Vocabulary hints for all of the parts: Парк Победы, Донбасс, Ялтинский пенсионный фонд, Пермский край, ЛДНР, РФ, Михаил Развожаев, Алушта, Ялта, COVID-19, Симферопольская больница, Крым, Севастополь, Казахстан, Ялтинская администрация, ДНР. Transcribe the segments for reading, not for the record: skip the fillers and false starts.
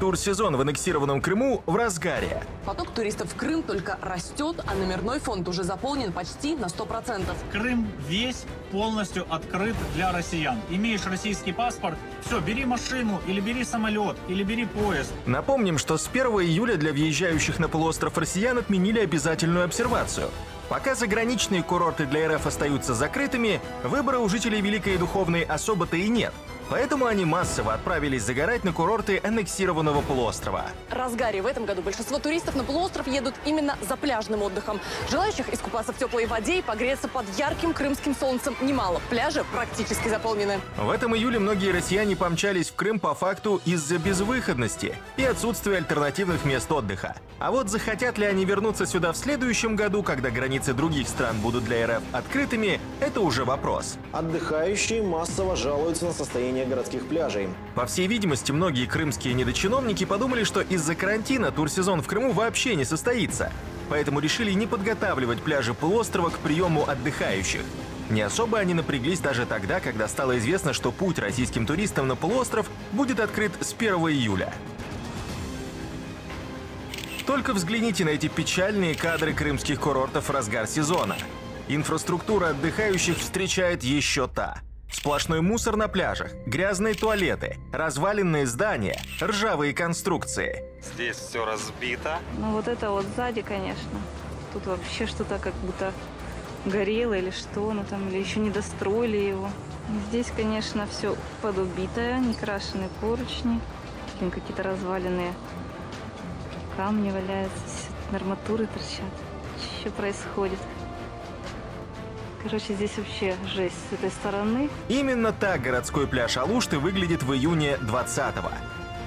Турсезон в аннексированном Крыму в разгаре. Поток туристов в Крым только растет, а номерной фонд уже заполнен почти на 100%. Крым весь полностью открыт для россиян. Имеешь российский паспорт, все, бери машину, или бери самолет, или бери поезд. Напомним, что с 1 июля для въезжающих на полуостров россиян отменили обязательную обсервацию. Пока заграничные курорты для РФ остаются закрытыми, выбора у жителей Великой Духовной особо-то и нет. Поэтому они массово отправились загорать на курорты аннексированного полуострова. Разгаре в этом году большинство туристов на полуостров едут именно за пляжным отдыхом. Желающих искупаться в теплой воде и погреться под ярким крымским солнцем немало. Пляжи практически заполнены. В этом июле многие россияне помчались в Крым по факту из-за безвыходности и отсутствия альтернативных мест отдыха. А вот захотят ли они вернуться сюда в следующем году, когда границы других стран будут для РФ открытыми, это уже вопрос. Отдыхающие массово жалуются на состояние городских пляжей. По всей видимости, многие крымские недочиновники подумали, что из-за карантина турсезон в Крыму вообще не состоится. Поэтому решили не подготавливать пляжи полуострова к приему отдыхающих. Не особо они напряглись даже тогда, когда стало известно, что путь российским туристам на полуостров будет открыт с 1 июля. Только взгляните на эти печальные кадры крымских курортов в разгар сезона. Инфраструктура отдыхающих встречает еще та. Сплошной мусор на пляжах, грязные туалеты, разваленные здания, ржавые конструкции. Здесь все разбито. Ну вот это вот сзади, конечно. Тут вообще что-то как будто горело или что, ну там, или еще не достроили его. Здесь, конечно, все подубитое, некрашенные поручни, какие-то разваленные камни валяются, арматуры торчат. Что происходит? Короче, здесь вообще жесть с этой стороны. Именно так городской пляж Алушты выглядит в июне 20-го.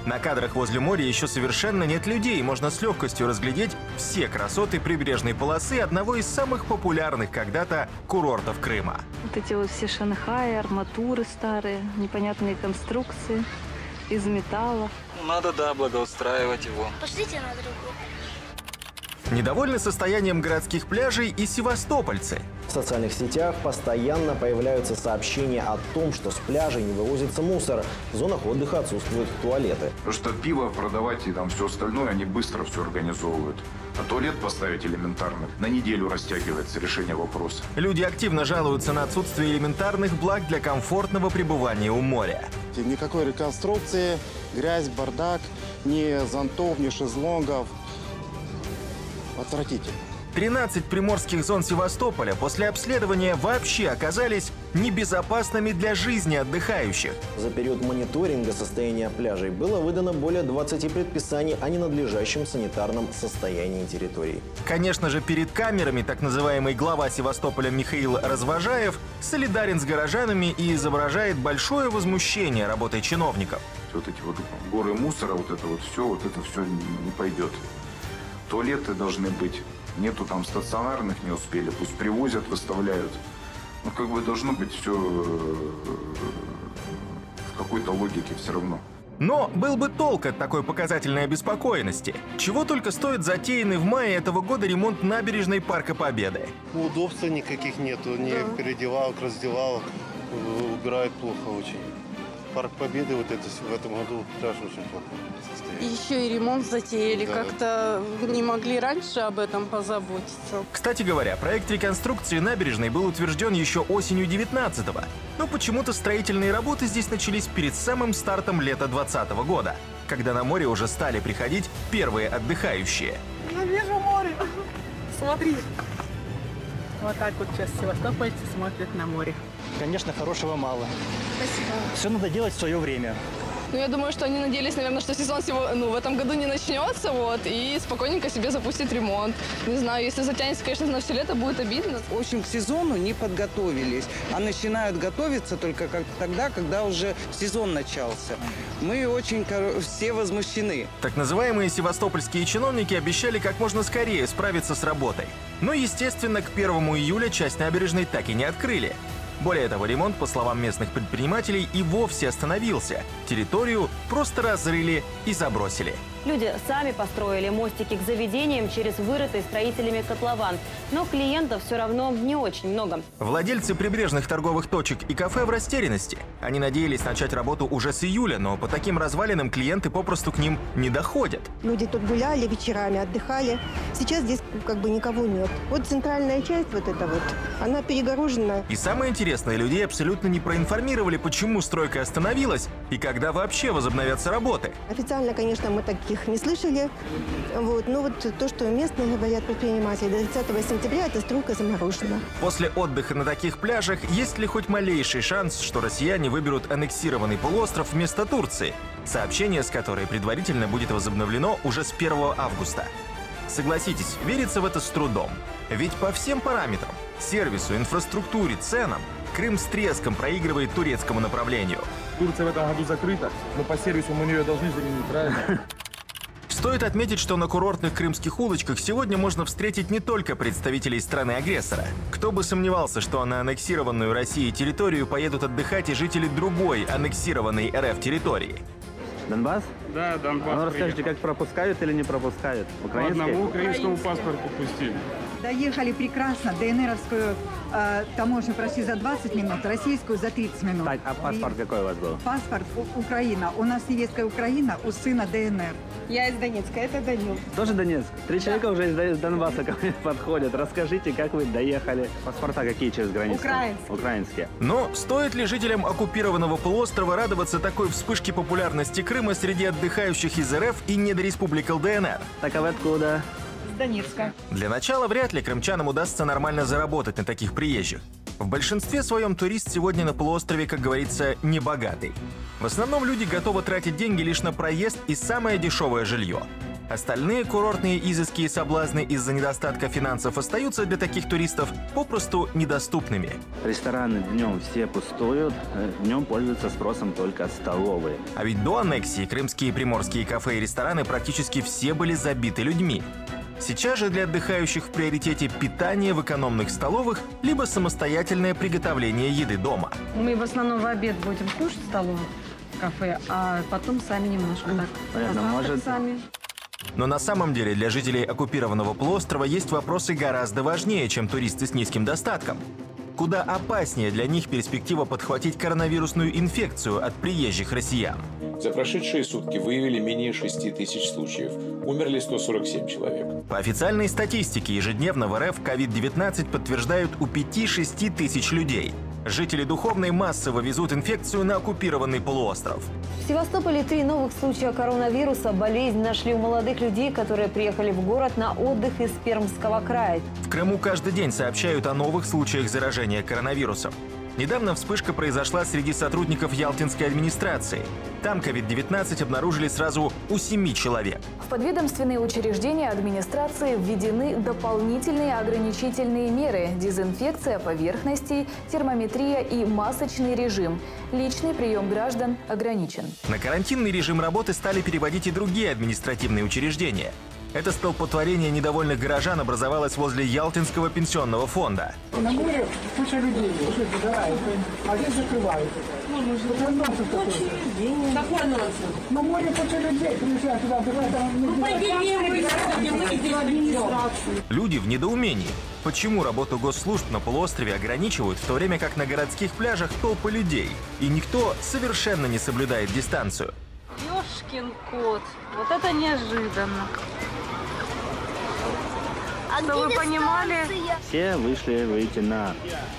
На кадрах возле моря еще совершенно нет людей, и можно с легкостью разглядеть все красоты прибрежной полосы одного из самых популярных когда-то курортов Крыма. Вот эти вот все шанхаи, арматуры старые, непонятные конструкции из металла. Надо, да, благоустраивать его. Пошлите на другую. Недовольны состоянием городских пляжей и севастопольцы. В социальных сетях постоянно появляются сообщения о том, что с пляжей не вывозится мусор, в зонах отдыха отсутствуют туалеты. Что пиво продавать и там все остальное, они быстро все организовывают. А туалет поставить элементарно. На неделю растягивается решение вопроса. Люди активно жалуются на отсутствие элементарных благ для комфортного пребывания у моря. Никакой реконструкции, грязь, бардак, ни зонтов, ни шезлонгов. Отвратительно. 13 приморских зон Севастополя после обследования вообще оказались небезопасными для жизни отдыхающих. За период мониторинга состояния пляжей было выдано более 20 предписаний о ненадлежащем санитарном состоянии территории. Конечно же, перед камерами так называемый глава Севастополя Михаил Развожаев солидарен с горожанами и изображает большое возмущение работой чиновников. Вот эти вот горы мусора, вот это все не пойдет. Туалеты должны быть. Нету там стационарных, не успели. Пусть привозят, выставляют. Ну, как бы должно быть все в какой-то логике все равно. Но был бы толк от такой показательной обеспокоенности. Чего только стоит затеянный в мае этого года ремонт набережной Парка Победы. Удобства никаких нету. Ни переделалок, раздевалок. Убирают плохо очень. Парк Победы вот это в этом году даже очень плохо состояние. Еще и ремонт затеяли, да. Как-то не могли раньше об этом позаботиться. Кстати говоря, проект реконструкции набережной был утвержден еще осенью 19-го. Но почему-то строительные работы здесь начались перед самым стартом лета 20-го года, когда на море уже стали приходить первые отдыхающие. Я вижу море. Смотри. Вот так вот сейчас севастопольцы смотрят на море. Конечно, хорошего мало. Спасибо. Все надо делать в свое время. Ну, я думаю, что они надеялись, наверное, что сезон в этом году не начнется, вот, и спокойненько себе запустить ремонт. Не знаю, если затянется, конечно, на все лето, будет обидно. В общем, к сезону не подготовились, а начинают готовиться только тогда, когда уже сезон начался. Мы очень все возмущены. Так называемые севастопольские чиновники обещали как можно скорее справиться с работой. Но, естественно, к 1 июля часть набережной так и не открыли. Более того, ремонт, по словам местных предпринимателей, и вовсе остановился. Территорию просто разрыли и забросили. Люди сами построили мостики к заведениям через вырытый строителями котлован. Но клиентов все равно не очень много. Владельцы прибрежных торговых точек и кафе в растерянности. Они надеялись начать работу уже с июля, но по таким развалинам клиенты попросту к ним не доходят. Люди тут гуляли вечерами, отдыхали. Сейчас здесь как бы никого нет. Вот центральная часть вот эта вот, она перегорожена. И самое интересное, людей абсолютно не проинформировали, почему стройка остановилась и когда вообще возобновятся работы. Официально, конечно, мы таких не слышали. Вот. Но вот то, что местные говорят предприниматели, до 30 сентября эта стройка заморожена. После отдыха на таких пляжах есть ли хоть малейший шанс, что россияне выберут аннексированный полуостров вместо Турции? Сообщение, с которой предварительно будет возобновлено уже с 1 августа. Согласитесь, верится в это с трудом. Ведь по всем параметрам – сервису, инфраструктуре, ценам – Крым с треском проигрывает турецкому направлению. Турция в этом году закрыта, но по сервису мы ее должны заменить, правильно? Стоит отметить, что на курортных крымских улочках сегодня можно встретить не только представителей страны-агрессора. Кто бы сомневался, что на аннексированную Россией территорию поедут отдыхать и жители другой аннексированной РФ территории. Донбасс? Да, Донбасс. Ну, расскажите, как пропускают или не пропускают? По одному украинскому паспорту пустили. Доехали прекрасно. ДНРовскую таможню прошли за 20 минут, российскую за 30 минут. Так, а паспорт какой у вас был? Паспорт Украина. У нас невестка Украина, у сына ДНР. Я из Донецка, это Данил. Тоже Донецк? Три человека уже из Донбасса ко мне подходят. Расскажите, как вы доехали? Паспорта какие через границу? Украинские. Украинские. Но стоит ли жителям оккупированного полуострова радоваться такой вспышке популярности Крыма среди отдыхающих из РФ и недореспублик ЛДНР? Так, а вы откуда? С Донецка. Для начала вряд ли крымчанам удастся нормально заработать на таких приезжих. В большинстве своем турист сегодня на полуострове, как говорится, небогатый. В основном люди готовы тратить деньги лишь на проезд и самое дешевое жилье. Остальные курортные изыски и соблазны из-за недостатка финансов остаются для таких туристов попросту недоступными. Рестораны днем все пустуют, днем пользуются спросом только столовые. А ведь до аннексии крымские приморские кафе и рестораны практически все были забиты людьми. Сейчас же для отдыхающих в приоритете питание в экономных столовых, либо самостоятельное приготовление еды дома. Мы в основном в обед будем кушать в столовых кафе, а потом сами немножко так. Понятно, может... сами. Но на самом деле для жителей оккупированного полуострова есть вопросы гораздо важнее, чем туристы с низким достатком. Куда опаснее для них перспектива подхватить коронавирусную инфекцию от приезжих россиян. За прошедшие сутки выявили менее 6000 случаев. Умерли 147 человек. По официальной статистике ежедневно в РФ COVID-19 подтверждают у 5-6 тысяч людей. Жители Духовной массово везут инфекцию на оккупированный полуостров. В Севастополе 3 новых случая коронавируса. Болезнь нашли у молодых людей, которые приехали в город на отдых из Пермского края. В Крыму каждый день сообщают о новых случаях заражения коронавирусом. Недавно вспышка произошла среди сотрудников Ялтинской администрации. Там COVID-19 обнаружили сразу у 7 человек. В подведомственные учреждения администрации введены дополнительные ограничительные меры: дезинфекция поверхностей, термометрия и масочный режим. Личный прием граждан ограничен. На карантинный режим работы стали переводить и другие административные учреждения. Это столпотворение недовольных горожан образовалось возле Ялтинского пенсионного фонда. На море куча людей, а здесь закрывают. На море куча людей, приезжают туда, Люди в недоумении. Почему работу госслужб на полуострове ограничивают, в то время как на городских пляжах толпы людей? И никто совершенно не соблюдает дистанцию. Ёшкин кот, вот это неожиданно. Что вы понимали? Все выйти на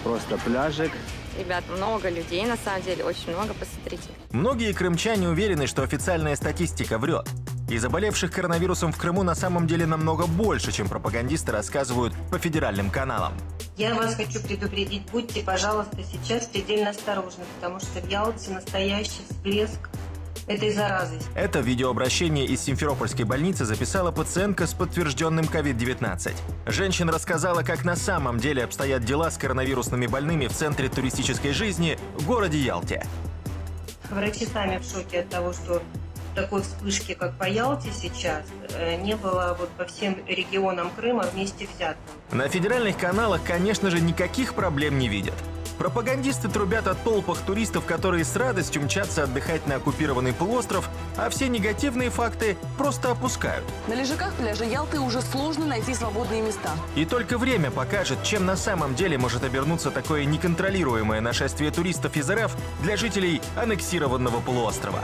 просто пляжик. Ребят, много людей, на самом деле, очень много, посмотрите. Многие крымчане уверены, что официальная статистика врет. И заболевших коронавирусом в Крыму на самом деле намного больше, чем пропагандисты рассказывают по федеральным каналам. Я вас хочу предупредить, будьте, пожалуйста, сейчас предельно осторожны, потому что в Ялте настоящий всплеск этой заразы. Это видеообращение из Симферопольской больницы записала пациентка с подтвержденным COVID-19. Женщина рассказала, как на самом деле обстоят дела с коронавирусными больными в центре туристической жизни в городе Ялте. Врачи сами в шоке от того, что такой вспышки, как по Ялте сейчас, не было вот по всем регионам Крыма вместе взятым. На федеральных каналах, конечно же, никаких проблем не видят. Пропагандисты трубят о толпах туристов, которые с радостью мчатся отдыхать на оккупированный полуостров, а все негативные факты просто опускают. На лежаках пляжа Ялты уже сложно найти свободные места. И только время покажет, чем на самом деле может обернуться такое неконтролируемое нашествие туристов из РФ для жителей аннексированного полуострова.